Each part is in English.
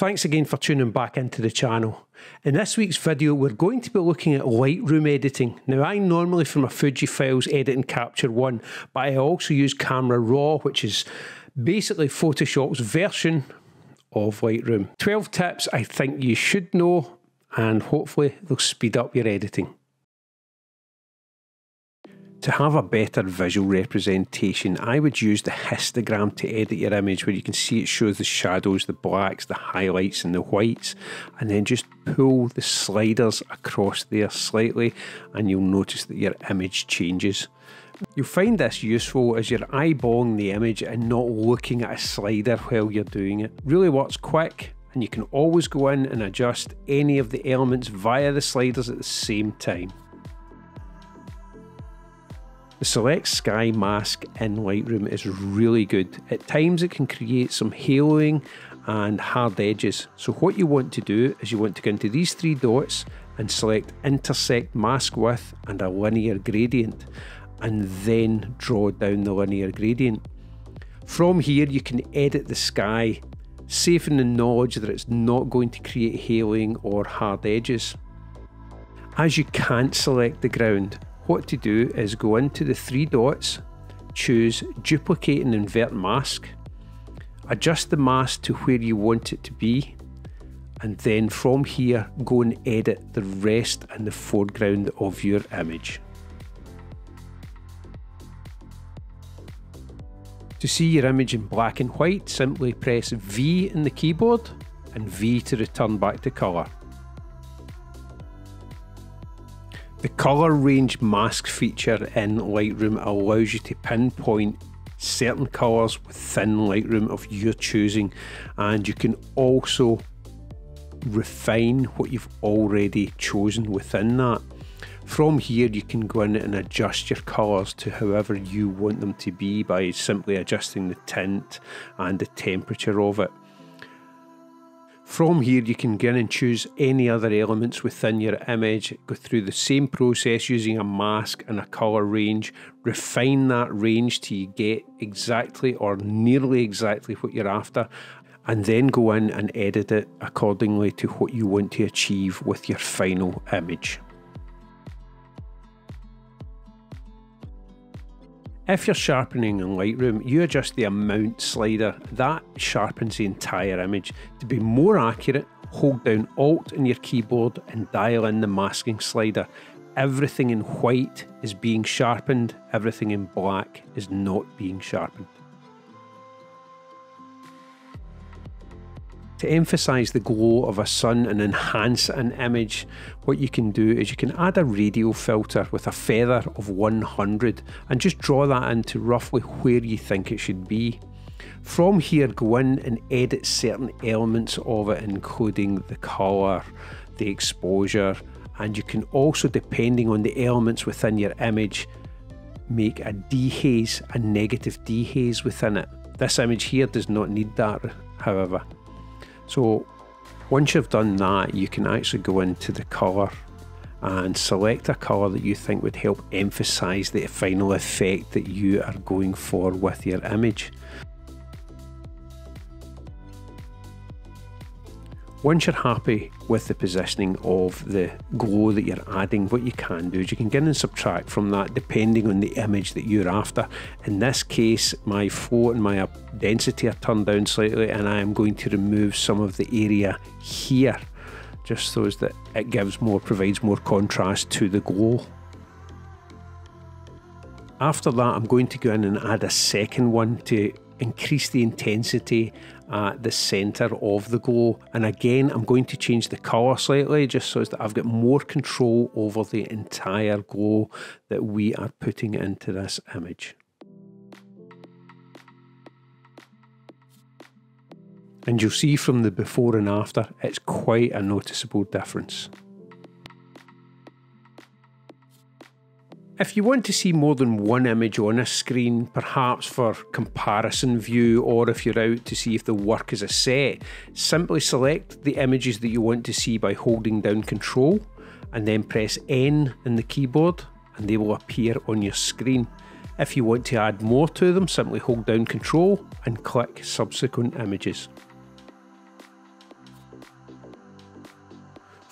Thanks again for tuning back into the channel. In this week's video, we're going to be looking at Lightroom editing. Now, I normally from a Fuji Files edit in Capture One, but I also use Camera Raw, which is basically Photoshop's version of Lightroom. 12 tips I think you should know, and hopefully they'll speed up your editing. To have a better visual representation, I would use the histogram to edit your image, where you can see it shows the shadows, the blacks, the highlights and the whites, and then just pull the sliders across there slightly and you'll notice that your image changes. You'll find this useful as you're eyeballing the image and not looking at a slider while you're doing it. Really works quick, and you can always go in and adjust any of the elements via the sliders at the same time. The Select Sky mask in Lightroom is really good. At times it can create some haloing and hard edges. So what you want to do is you want to go into these three dots and select Intersect Mask With and a Linear Gradient, and then draw down the linear gradient. From here you can edit the sky, safe in the knowledge that it's not going to create haloing or hard edges. As you can't select the ground, what to do is go into the three dots, choose Duplicate and Invert Mask, adjust the mask to where you want it to be, and then from here go and edit the rest and the foreground of your image. To see your image in black and white, simply press V in the keyboard and V to return back to colour. The Colour Range Mask feature in Lightroom allows you to pinpoint certain colours within Lightroom of your choosing, and you can also refine what you've already chosen within that. From here you can go in and adjust your colours to however you want them to be by simply adjusting the tint and the temperature of it. From here you can go in and choose any other elements within your image, go through the same process using a mask and a colour range, refine that range till you get exactly or nearly exactly what you're after, and then go in and edit it accordingly to what you want to achieve with your final image. If you're sharpening in Lightroom, you adjust the amount slider. That sharpens the entire image. To be more accurate, hold down Alt on your keyboard and dial in the masking slider. Everything in white is being sharpened, everything in black is not being sharpened. To emphasise the glow of a sun and enhance an image, what you can do is you can add a radial filter with a feather of 100 and just draw that into roughly where you think it should be. From here, go in and edit certain elements of it, including the colour, the exposure, and you can also, depending on the elements within your image, make a dehaze, a negative dehaze within it. This image here does not need that, however. So once you've done that, you can actually go into the colour and select a colour that you think would help emphasise the final effect that you are going for with your image. Once you're happy with the positioning of the glow that you're adding, what you can do is you can go in and subtract from that depending on the image that you're after. In this case, my float and my density are turned down slightly, and I am going to remove some of the area here, just so that it gives more, provides more contrast to the glow. After that, I'm going to go in and add a second one to increase the intensity at the center of the glow, and again I'm going to change the color slightly just so that I've got more control over the entire glow that we are putting into this image. And you'll see from the before and after, it's quite a noticeable difference. If you want to see more than one image on a screen, perhaps for comparison view, or if you're out to see if the work is a set, simply select the images that you want to see by holding down Control and then press N in the keyboard and they will appear on your screen. If you want to add more to them, simply hold down Control and click Subsequent Images.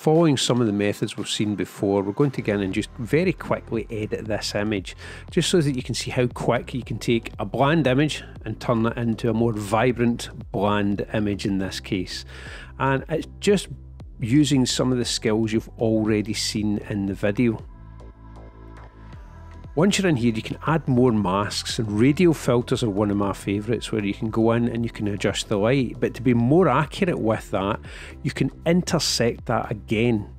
following some of the methods we've seen before, we're going to go in and just very quickly edit this image, just so that you can see how quick you can take a bland image and turn that into a more vibrant, bland image in this case. And it's just using some of the skills you've already seen in the video. Once you're in here, you can add more masks, and radial filters are one of my favourites, where you can go in and you can adjust the light. But to be more accurate with that, you can intersect that again.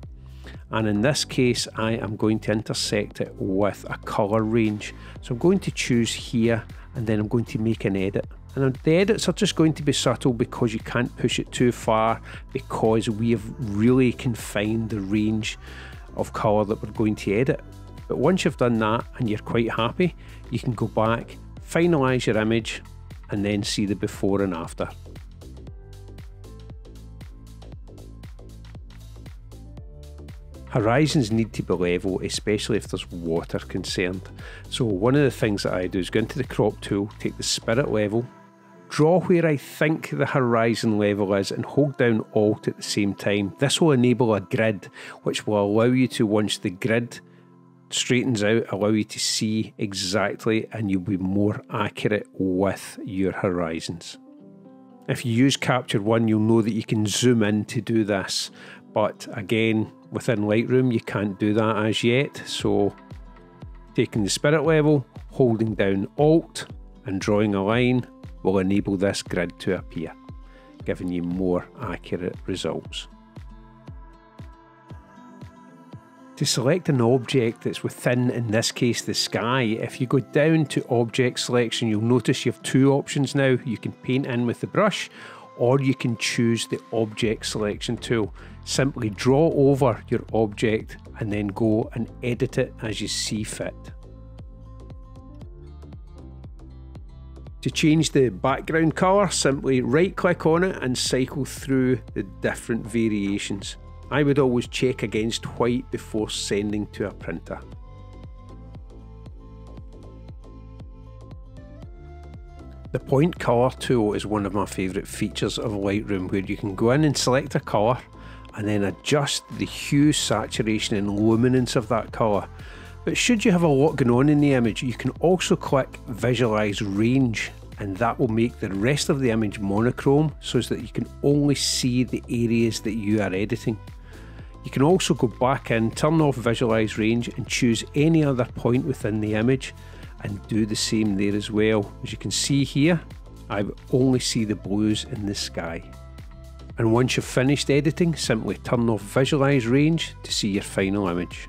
And in this case, I am going to intersect it with a colour range. So I'm going to choose here, and then I'm going to make an edit. And the edits are just going to be subtle because you can't push it too far, because we have really confined the range of colour that we're going to edit. But once you've done that and you're quite happy, you can go back, finalize your image, and then see the before and after. Horizons need to be level, especially if there's water concerned. So one of the things that I do is go into the crop tool, take the spirit level, draw where I think the horizon level is, and hold down Alt at the same time. This will enable a grid, which will allow you to, once the grid straightens out, allow you to see exactly, and you'll be more accurate with your horizons. If you use Capture One, you'll know that you can zoom in to do this, but again, within Lightroom you can't do that as yet. So taking the spirit level, holding down Alt and drawing a line will enable this grid to appear, giving you more accurate results. To select an object that's within, in this case, the sky, if you go down to object selection, you'll notice you have two options now. You can paint in with the brush, or you can choose the object selection tool. Simply draw over your object and then go and edit it as you see fit. To change the background colour, simply right click on it and cycle through the different variations. I would always check against white before sending to a printer. The point colour tool is one of my favourite features of Lightroom, where you can go in and select a colour and then adjust the hue, saturation and luminance of that colour. But should you have a lot going on in the image, you can also click Visualise Range, and that will make the rest of the image monochrome so that you can only see the areas that you are editing. You can also go back in, turn off Visualize Range and choose any other point within the image and do the same there as well. As you can see here, I only see the blues in the sky. And once you've finished editing, simply turn off Visualize Range to see your final image.